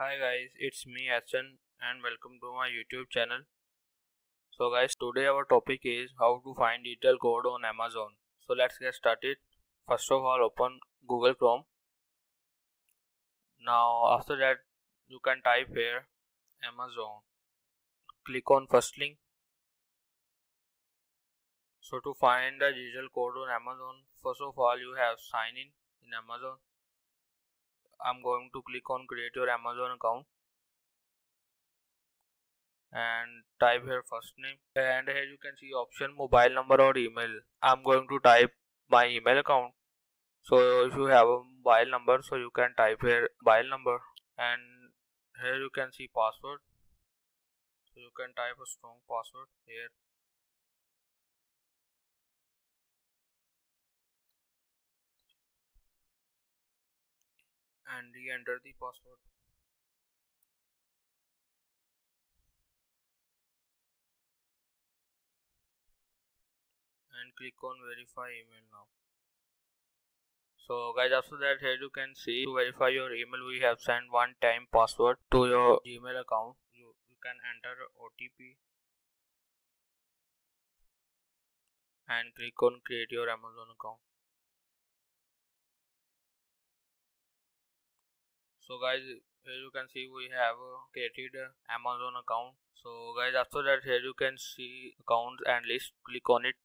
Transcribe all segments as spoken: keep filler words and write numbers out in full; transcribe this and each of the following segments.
Hi guys, it's me Ashton and welcome to my YouTube channel. So guys, today our topic is how to find digital code on Amazon. So let's get started. First of all, open Google Chrome. Now after that, you can type here Amazon. Click on first link. So to find the digital code on Amazon, first of all you have sign in in Amazon. I'm going to click on create your Amazon account and type here first name, and here you can see option mobile number or email. I'm going to type my email account. So if you have a mobile number, so you can type here mobile number, and here you can see password. So you can type a strong password here. And re-enter the password. And click on verify email now. So guys, after that, here you can see to verify your email we have sent one time password to your Gmail account. You, you can enter O T P. And click on create your Amazon account. So guys, here you can see we have created Amazon account. So guys, after that, here you can see accounts and list. Click on it,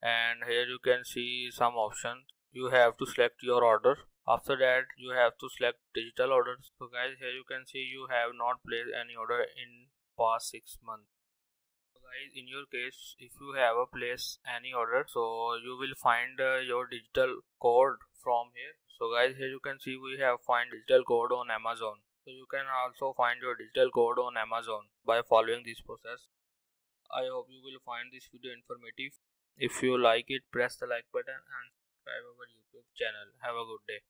and here you can see some options. You have to select your order. After that, you have to select digital orders. So guys, here you can see you have not placed any order in past six months. So guys, in your case, if you have a place any order, so you will find uh, your digital code from here. So guys, here you can see we have find digital code on Amazon. So you can also find your digital code on Amazon by following this process. I hope you will find this video informative. If you like it, press the like button and subscribe our YouTube channel. Have a good day.